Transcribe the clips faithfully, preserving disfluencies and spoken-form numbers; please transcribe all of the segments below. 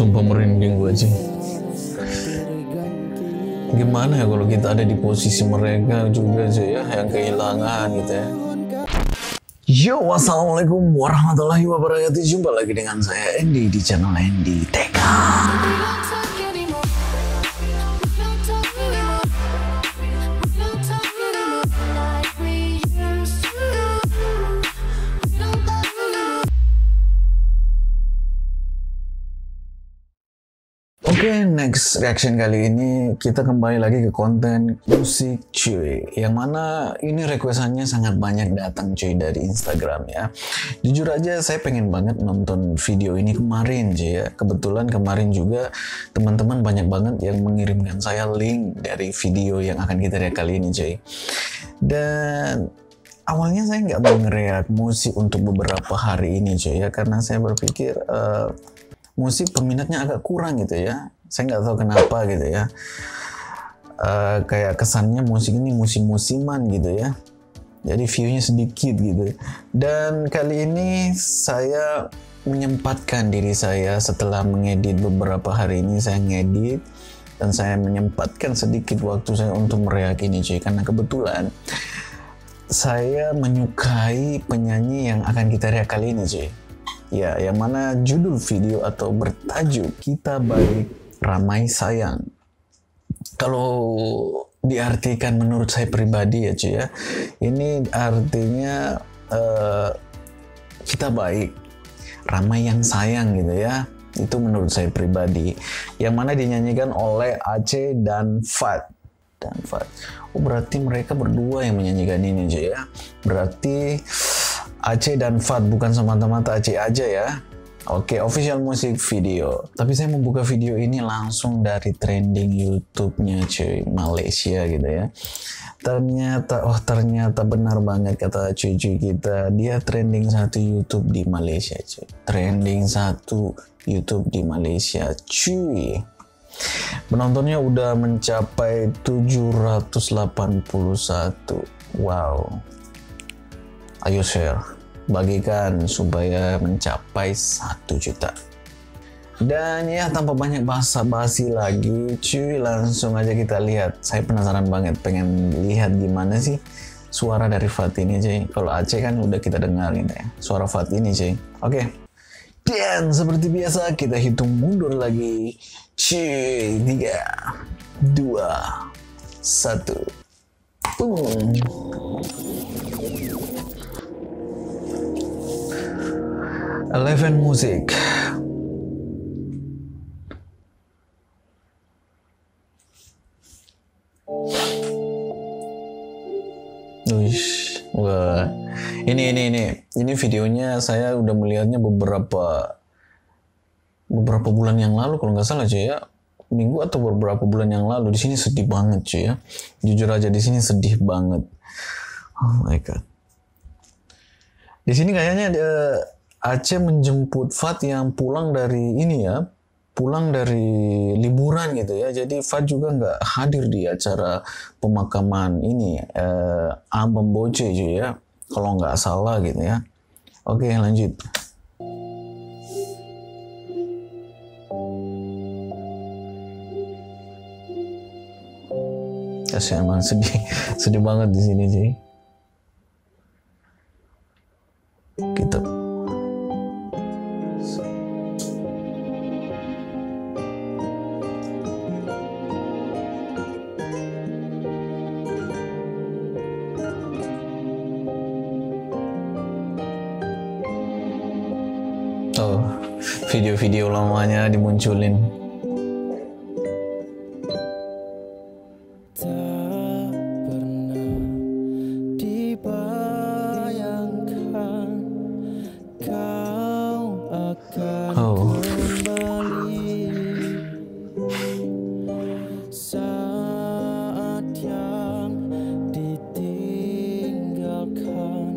Sumpah merinding gue sih. Gimana ya kalau kita ada di posisi mereka juga sih ya, yang kehilangan gitu ya. Yo, wassalamualaikum warahmatullahi wabarakatuh. Jumpa lagi dengan saya Endi di channel Endi T K. Oke, next reaction kali ini kita kembali lagi ke konten musik cuy, yang mana ini requestannya sangat banyak datang cuy dari Instagram ya. Jujur aja saya pengen banget nonton video ini kemarin cuy ya. Kebetulan kemarin juga teman-teman banyak banget yang mengirimkan saya link dari video yang akan kita lihat kali ini cuy. Dan awalnya saya nggak mau nge-react musik untuk beberapa hari ini cuy ya, karena saya berpikir uh, musik peminatnya agak kurang gitu ya. Saya nggak tahu kenapa gitu ya. Uh, kayak kesannya musik ini musim-musiman gitu ya. Jadi view-nya sedikit gitu. Dan kali ini saya menyempatkan diri saya setelah mengedit beberapa hari ini. Saya ngedit dan saya menyempatkan sedikit waktu saya untuk mereaksi ini cuy. Karena kebetulan saya menyukai penyanyi yang akan kita reaksi kali ini cuy. Ya, yang mana judul video atau bertajuk Kita Balik Ramai Sayang. Kalau diartikan menurut saya pribadi ya cuy ya, ini artinya uh, kita baik, ramai yang sayang gitu ya. Itu menurut saya pribadi. Yang mana dinyanyikan oleh Achey dan Fad. Dan Fad. Oh, berarti mereka berdua yang menyanyikan ini cuy ya. Berarti Achey dan Fad bukan semata-mata Achey aja ya. Oke, official musik video. Tapi saya membuka video ini langsung dari trending YouTube-nya cuy, Malaysia gitu ya. Ternyata, oh ternyata benar banget kata cucu kita, dia trending satu YouTube di Malaysia cuy. Trending satu YouTube di Malaysia cuy. Penontonnya udah mencapai tujuh ratus delapan puluh satu. Wow. Ayo share, bagikan supaya mencapai satu juta. Dan ya tanpa banyak basa-basi lagi cuy, langsung aja kita lihat. Saya penasaran banget, pengen lihat gimana sih suara dari Fad ini cuy. Kalau Achey kan udah kita dengar gitu ya, suara Fad ini cuy. Oke, dan seperti biasa kita hitung mundur lagi cuy. Tiga dua satu boom. Eleven musik. Uish, wah. Ini ini ini. Ini videonya saya udah melihatnya beberapa beberapa bulan yang lalu kalau nggak salah cuy ya. Minggu atau beberapa bulan yang lalu. Di sini sedih banget cuy ya. Jujur aja di sini sedih banget. Oh my god. Di sini kayaknya ada Achey menjemput Fad yang pulang dari ini ya, pulang dari liburan gitu ya. Jadi Fad juga nggak hadir di acara pemakaman ini eh, Abam Bocey juga ya, kalau nggak salah gitu ya. Oke, lanjut. Kasihan banget, sedih, sedih banget di sini sih. Kita. Video-video lamanya dimunculin. Tak pernah dibayangkan kau akan oh. kembali saat yang ditinggalkan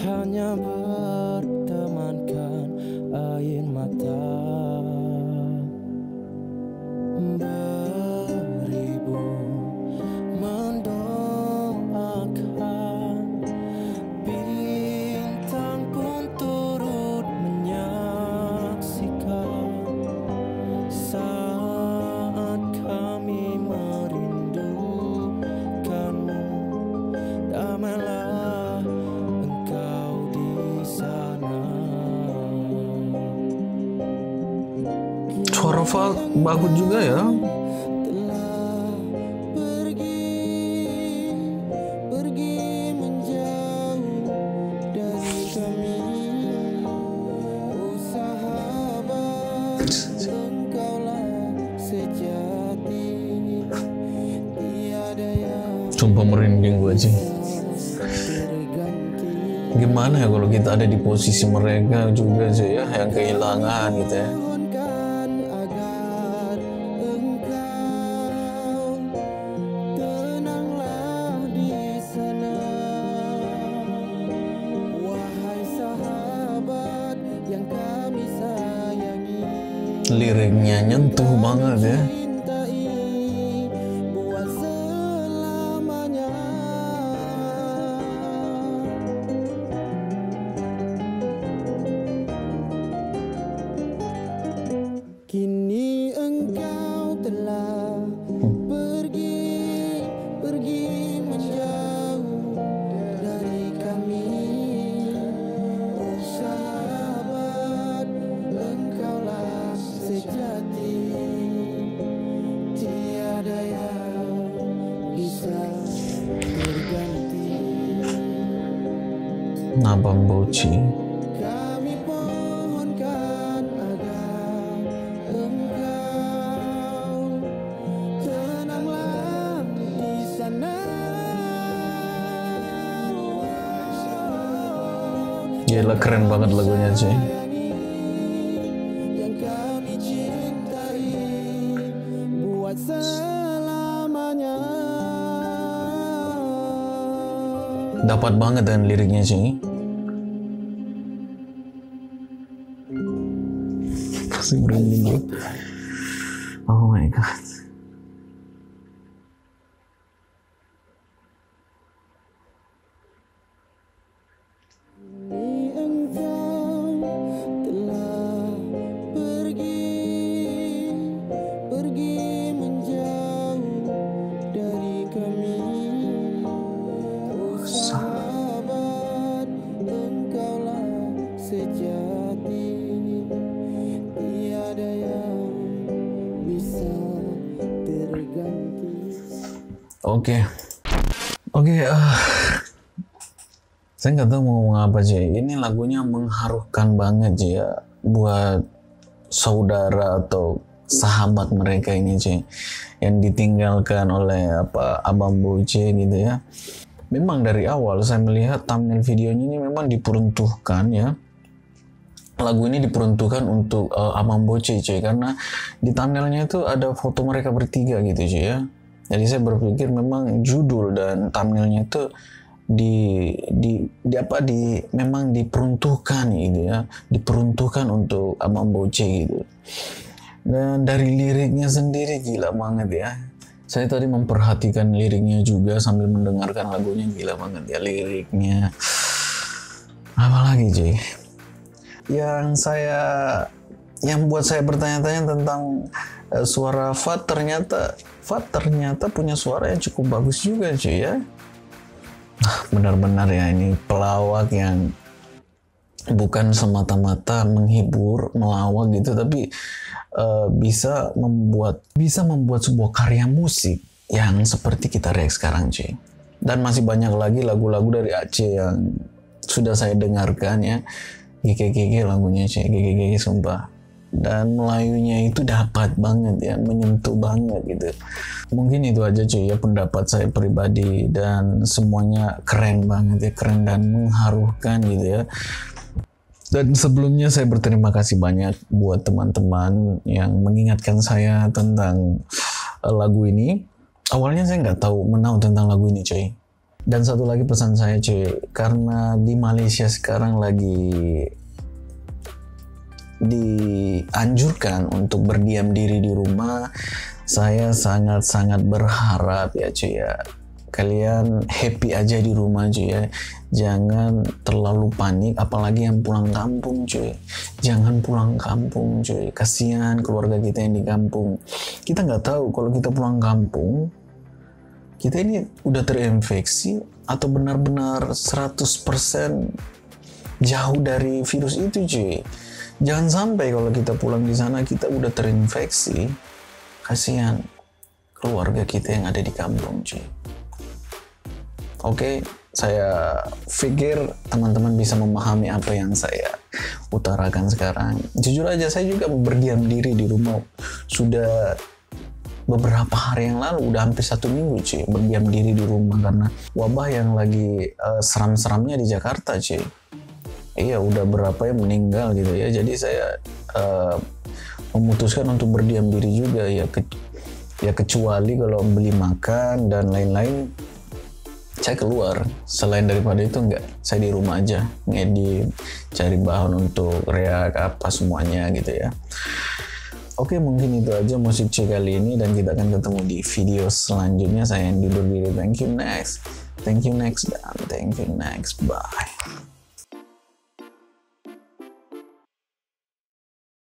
hanya bertemankan air mata. Suara Fad bagus juga ya. Sumpah merinding gue aja. Gimana ya kalau kita ada di posisi mereka juga sih ya, yang kehilangan gitu ya. Liriknya nyentuh banget ya. Kini engkau telah pergi, pergi menjauh dari kami. Oh sahabat, engkaulah sejati, tiada yang bisa berganti. Abam Bocey. Gila, keren banget lagunya sih. Yang kami cintai buat selamanya. Dapat banget dengan liriknya sih. Pasti merinding gue. Oh my god. Oke, okay. oke. Okay, uh. Saya nggak tahu mau ngomong apa sih. Ini lagunya mengharukan banget sih ya buat saudara atau sahabat mereka ini sih yang ditinggalkan oleh apa Abam Bocey gitu ya. Memang dari awal saya melihat thumbnail videonya ini memang diperuntukkan ya. Lagu ini diperuntukkan untuk uh, Abam Bocey cuy, karena di thumbnailnya itu ada foto mereka bertiga gitu cuy ya. Jadi saya berpikir memang judul dan thumbnailnya itu di di, di apa di memang diperuntukkan gitu ya, diperuntukkan untuk Abam Bocey gitu. Dan dari liriknya sendiri gila banget ya. Saya tadi memperhatikan liriknya juga sambil mendengarkan lagunya, gila banget ya liriknya. Apalagi cuy. Yang saya, yang buat saya bertanya-tanya tentang uh, suara Fad, ternyata Fad ternyata punya suara yang cukup bagus juga cuy ya. Benar-benar ya, ini pelawak yang bukan semata-mata menghibur, melawak gitu, tapi uh, bisa membuat bisa membuat sebuah karya musik yang seperti kita react sekarang cuy. Dan masih banyak lagi lagu-lagu dari Achey yang sudah saya dengarkan ya. Gigi-gigi lagunya sih, gigi-gigi sumpah. Dan Melayunya itu dapat banget ya, menyentuh banget gitu. Mungkin itu aja cuy ya pendapat saya pribadi, dan semuanya keren banget ya, keren dan mengharukan gitu ya. Dan sebelumnya saya berterima kasih banyak buat teman-teman yang mengingatkan saya tentang lagu ini. Awalnya saya nggak tahu menau tentang lagu ini cuy. Dan satu lagi pesan saya cuy, karena di Malaysia sekarang lagi dianjurkan untuk berdiam diri di rumah, saya sangat-sangat berharap ya cuy ya, kalian happy aja di rumah cuy ya, jangan terlalu panik, apalagi yang pulang kampung cuy, jangan pulang kampung cuy, kasihan keluarga kita yang di kampung. Kita nggak tahu kalau kita pulang kampung, kita ini udah terinfeksi atau benar-benar seratus persen jauh dari virus itu cuy. Jangan sampai kalau kita pulang di sana kita udah terinfeksi, kasihan keluarga kita yang ada di kampung, cuy. Oke, saya pikir teman-teman bisa memahami apa yang saya utarakan sekarang. Jujur aja, saya juga berdiam diri di rumah sudah beberapa hari yang lalu, udah hampir satu minggu cuy, berdiam diri di rumah karena wabah yang lagi uh, seram-seramnya di Jakarta cuy. Iya, udah berapa yang meninggal gitu ya. Jadi saya uh, memutuskan untuk berdiam diri juga ya, ke ya kecuali kalau beli makan dan lain-lain saya keluar. Selain daripada itu enggak, saya di rumah aja ngedit, cari bahan untuk reak apa semuanya gitu ya. Oke, mungkin itu aja musik C kali ini, dan kita akan ketemu di video selanjutnya. Saya Endi, thank you next, thank you next, dan thank you next, bye.